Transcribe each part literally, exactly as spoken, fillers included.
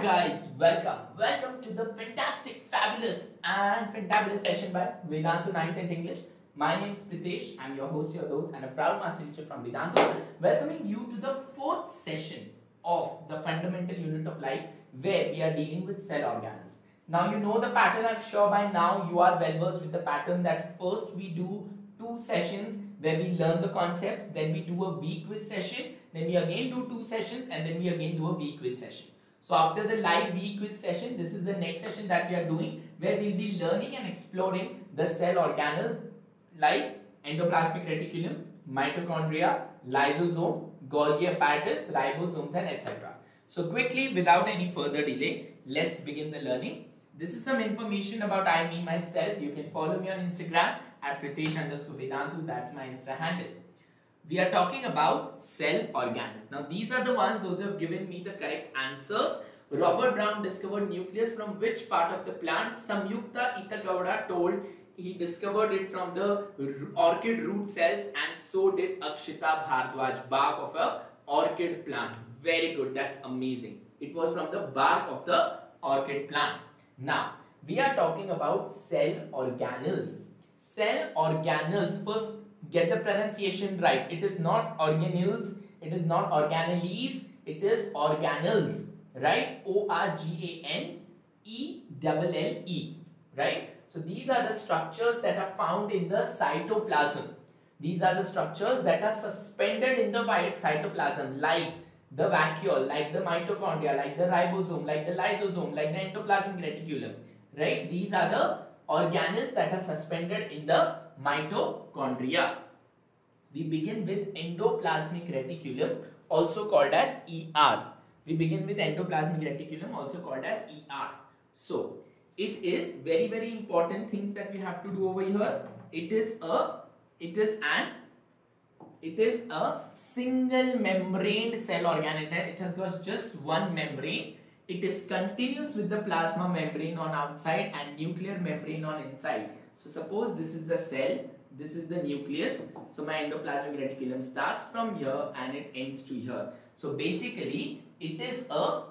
Hi guys, welcome. Welcome to the fantastic, fabulous and fantabulous session by Vedantu nine and ten English. My name is Pritesh, I'm your host, your host and a proud master teacher from Vedantu. Welcoming you to the fourth session of the fundamental unit of life where we are dealing with cell organelles. Now you know the pattern, I'm sure by now you are well versed with the pattern that first we do two sessions where we learn the concepts, then we do a week quiz session, then we again do two sessions and then we again do a week quiz session. So after the live week quiz session, this is the next session that we are doing where we will be learning and exploring the cell organelles like endoplasmic reticulum, mitochondria, lysosome, Golgi apparatus, ribosomes and et cetera. So quickly, without any further delay, let's begin the learning. This is some information about I, me, myself. You can follow me on Instagram at Pritesh underscore Vedantu, that's my Insta handle. We are talking about cell organelles. Now these are the ones, those who have given me the correct answers. Robert Brown discovered nucleus from which part of the plant? Samyukta Itakavada told he discovered it from the orchid root cells, and so did Akshita Bhardwaj, bark of a orchid plant. Very good, that's amazing. It was from the bark of the orchid plant. Now we are talking about cell organelles. Cell organelles, first get the pronunciation right. It is not organelles, it is not organelles, it is organelles, right? O R G A N E L L E, right? So these are the structures that are found in the cytoplasm. These are the structures that are suspended in the cytoplasm, like the vacuole, like the mitochondria, like the ribosome, like the lysosome, like the endoplasmic reticulum, right? These are the organelles that are suspended in the mitochondria. We begin with endoplasmic reticulum, also called as E R. We begin with endoplasmic reticulum, also called as E R. So it is very very important things that we have to do over here. It is a, it is an, it is a single membrane cell organelle. It has got just one membrane. It is continuous with the plasma membrane on outside and nuclear membrane on inside. So suppose this is the cell, this is the nucleus. So my endoplasmic reticulum starts from here and it ends to here. So basically it is a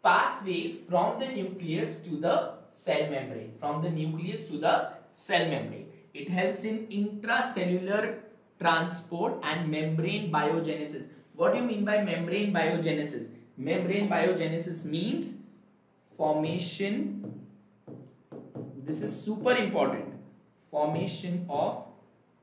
pathway from the nucleus to the cell membrane, from the nucleus to the cell membrane. It helps in intracellular transport and membrane biogenesis. What do you mean by membrane biogenesis? Membrane biogenesis means formation, this is super important, formation of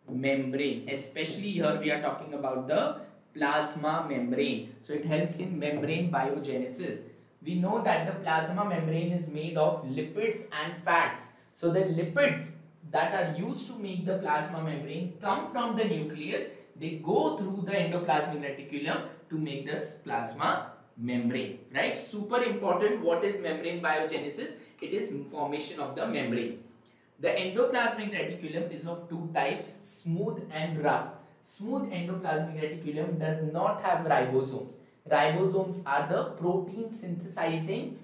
membrane, especially here we are talking about the plasma membrane. So it helps in membrane biogenesis. We know that the plasma membrane is made of lipids and fats. So the lipids that are used to make the plasma membrane come from the nucleus, they go through the endoplasmic reticulum to make this plasma membrane, right? Super important. What is membrane biogenesis? It is formation of the membrane. The endoplasmic reticulum is of two types, smooth and rough. Smooth endoplasmic reticulum does not have ribosomes. Ribosomes are the protein synthesizing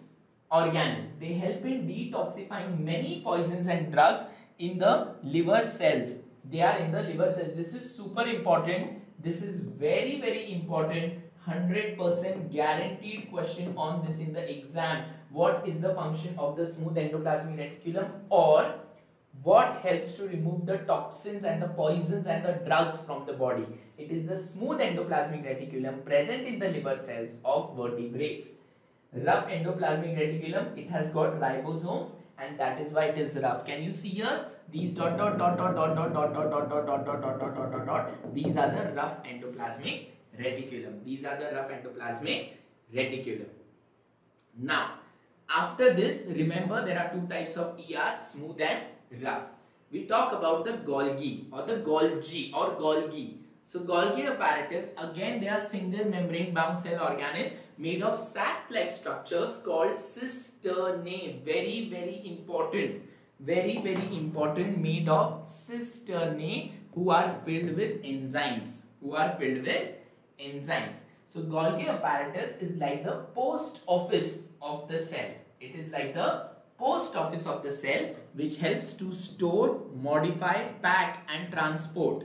organelles. They help in detoxifying many poisons and drugs in the liver cells. They are in the liver cells. This is super important. This is very very important. one hundred percent guaranteed question on this in the exam. What is the function of the smooth endoplasmic reticulum, or what helps to remove the toxins and the poisons and the drugs from the body? It is the smooth endoplasmic reticulum present in the liver cells of vertebrates. Rough endoplasmic reticulum, it has got ribosomes and that is why it is rough. Can you see here? These dot dot dot dot dot dot dot dot dot dot dot dot dot dot dot dot dot. These are the rough endoplasmic reticulum. These are the rough endoplasmic reticulum. Now, after this, remember there are two types of E R, smooth and rough. We talk about the Golgi or the Golgi or Golgi. So Golgi apparatus, again they are single membrane bound cell organelle made of sac-like structures called cisternae. Very very important. Very very important. Made of cisternae who are filled with enzymes. Who are filled with enzymes. So Golgi apparatus is like the post office of the cell. It is like the post office of the cell which helps to store, modify, pack and transport.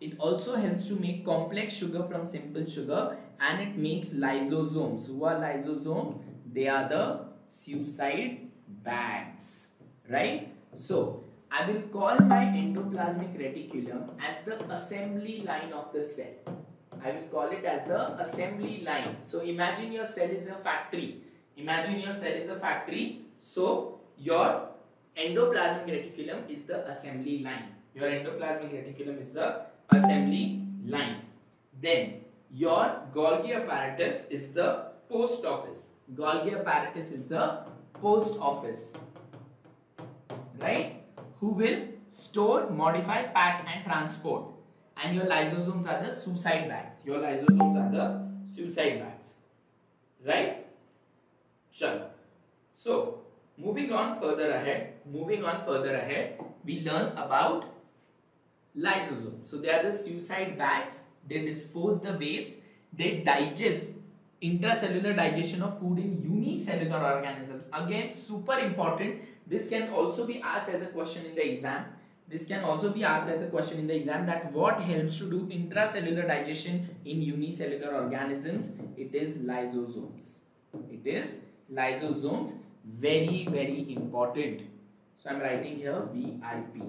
It also helps to make complex sugar from simple sugar and it makes lysosomes. Who are lysosomes? They are the suicide bags, right? So, I will call my endoplasmic reticulum as the assembly line of the cell. I will call it as the assembly line. So, imagine your cell is a factory. Imagine your cell is a factory. So, your endoplasmic reticulum is the assembly line. Your endoplasmic reticulum is the assembly line. Then, your Golgi apparatus is the post office. Golgi apparatus is the post office, right? Who will store, modify, pack and transport. And your lysosomes are the suicide bags. Your lysosomes are the suicide bags, right? Sure. So, moving on further ahead, moving on further ahead, we learn about lysosomes. So, they are the suicide bags. They dispose the waste. They digest, intracellular digestion of food in unicellular organisms. Again, super important. This can also be asked as a question in the exam. This can also be asked as a question in the exam that what helps to do intracellular digestion in unicellular organisms? It is lysosomes. It is lysosomes. Very, very important. So, I am writing here V I P.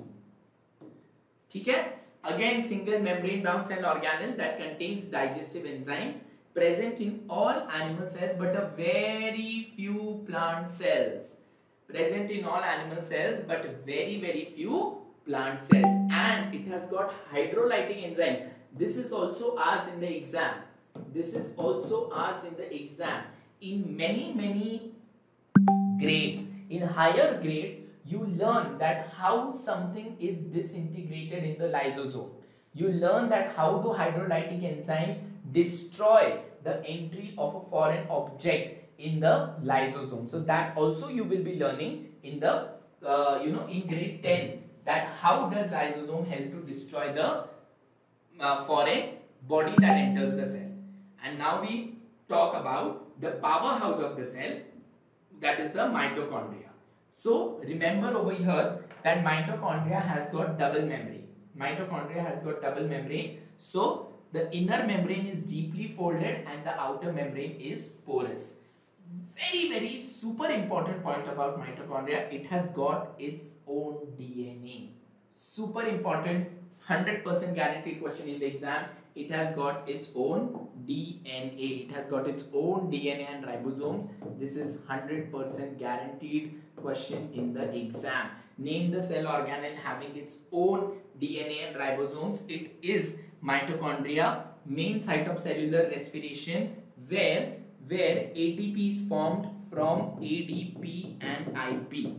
Okay? Again, single membrane brown cell organelle that contains digestive enzymes present in all animal cells but a very few plant cells. Present in all animal cells but very, very few plant cells. And it has got hydrolytic enzymes. This is also asked in the exam. This is also asked in the exam. In many, many grades, in higher grades, you learn that how something is disintegrated in the lysosome. You learn that how do hydrolytic enzymes destroy the entry of a foreign object in the lysosome. So that also you will be learning in the, uh, you know, in grade ten, that how does lysosome help to destroy the uh, foreign body that enters the cell. And now we talk about the powerhouse of the cell, that is the mitochondria. So, remember over here that mitochondria has got double membrane. Mitochondria has got double membrane. So, the inner membrane is deeply folded and the outer membrane is porous. Very, very super important point about mitochondria. It has got its own D N A. Super important, one hundred percent guaranteed question in the exam. It has got its own D N A. It has got its own D N A and ribosomes. This is one hundred percent guaranteed question in the exam. Name the cell organelle having its own D N A and ribosomes. It is mitochondria, main site of cellular respiration, where, where A T P is formed from A D P and I P.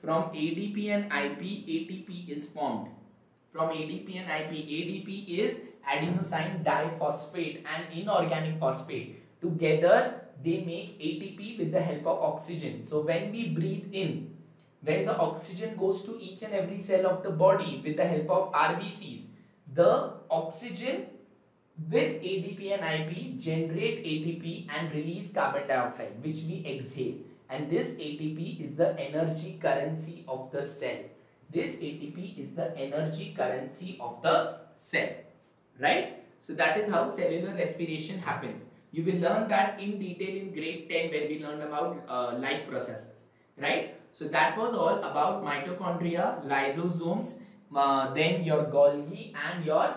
From A D P and I P, A T P is formed. From A D P and I P, A D P is adenosine diphosphate and inorganic phosphate. Together they make A T P with the help of oxygen. So when we breathe in, when the oxygen goes to each and every cell of the body with the help of R B Cs, the oxygen with A D P and I P generate A T P and release carbon dioxide, which we exhale. And this A T P is the energy currency of the cell. This A T P is the energy currency of the cell. Right? So that is how cellular respiration happens. You will learn that in detail in grade ten when we learned about uh, life processes. Right? So that was all about mitochondria, lysosomes, uh, then your Golgi and your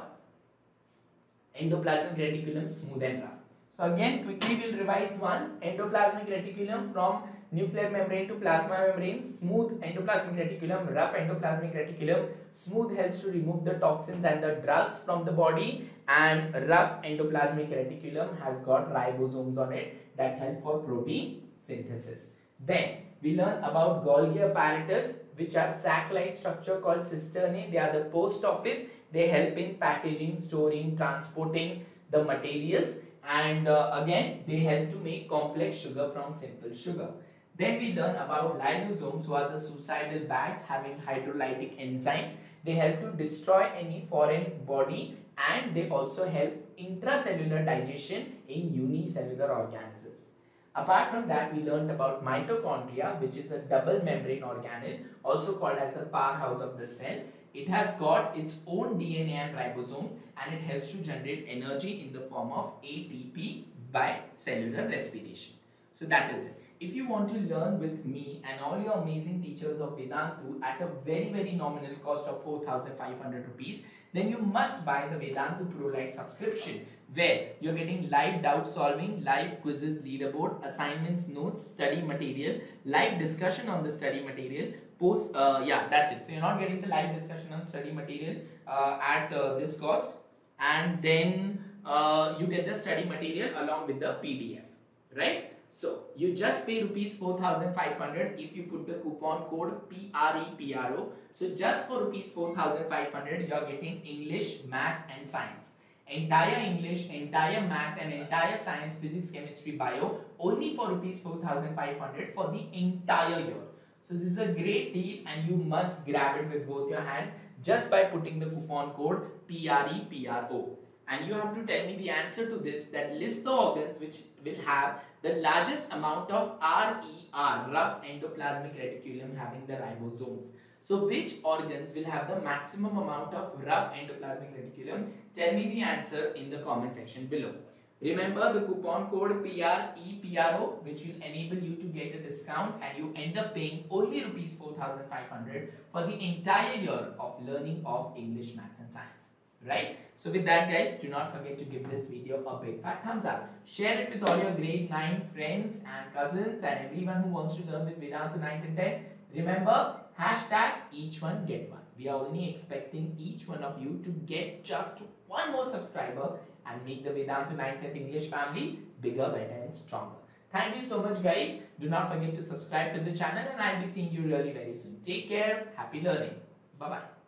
endoplasmic reticulum, smooth and rough. So again, quickly we will revise once. Endoplasmic reticulum, from nuclear membrane to plasma membrane. Smooth endoplasmic reticulum, rough endoplasmic reticulum. Smooth helps to remove the toxins and the drugs from the body, and rough endoplasmic reticulum has got ribosomes on it that help for protein synthesis. Then we learn about Golgi apparatus, which are sac-like structure called cisternae. They are the post office. They help in packaging, storing, transporting the materials, and uh, again they help to make complex sugar from simple sugar. Then we learn about lysosomes, who are the suicidal bags having hydrolytic enzymes. They help to destroy any foreign body and they also help intracellular digestion in unicellular organisms. Apart from that, we learned about mitochondria, which is a double membrane organelle, also called as the powerhouse of the cell. It has got its own D N A and ribosomes and it helps to generate energy in the form of A T P by cellular respiration. So that is it. If you want to learn with me and all your amazing teachers of Vedantu at a very very nominal cost of four thousand five hundred rupees, then you must buy the Vedantu Pro Lite subscription, where you're getting live doubt solving, live quizzes, leaderboard, assignments, notes, study material, live discussion on the study material, post, uh, yeah, that's it. So you're not getting the live discussion on study material uh, at uh, this cost, and then uh, you get the study material along with the P D F, right? So you just pay rupees four thousand five hundred if you put the coupon code P R E P R O. So just for rupees four thousand five hundred, you are getting English, math and science. Entire English, entire math and entire science, physics, chemistry, bio, only for rupees four thousand five hundred for the entire year. So this is a great deal and you must grab it with both your hands just by putting the coupon code P R E P R O. And you have to tell me the answer to this, that list the organs which will have the largest amount of R E R, rough endoplasmic reticulum having the ribosomes. So which organs will have the maximum amount of rough endoplasmic reticulum? Tell me the answer in the comment section below. Remember the coupon code P R E P R O, which will enable you to get a discount, and you end up paying only rupees four thousand five hundred for the entire year of learning of English, maths and science. Right? So with that, guys, do not forget to give this video a big fat thumbs up. Share it with all your grade nine friends and cousins and everyone who wants to learn with Vedantu nine and ten. Remember, hashtag each one get one. We are only expecting each one of you to get just one more subscriber and make the Vedantu nine and ten English family bigger, better and stronger. Thank you so much, guys. Do not forget to subscribe to the channel, and I'll be seeing you really very soon. Take care. Happy learning. Bye-bye.